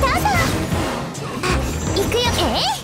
タート。行くよ。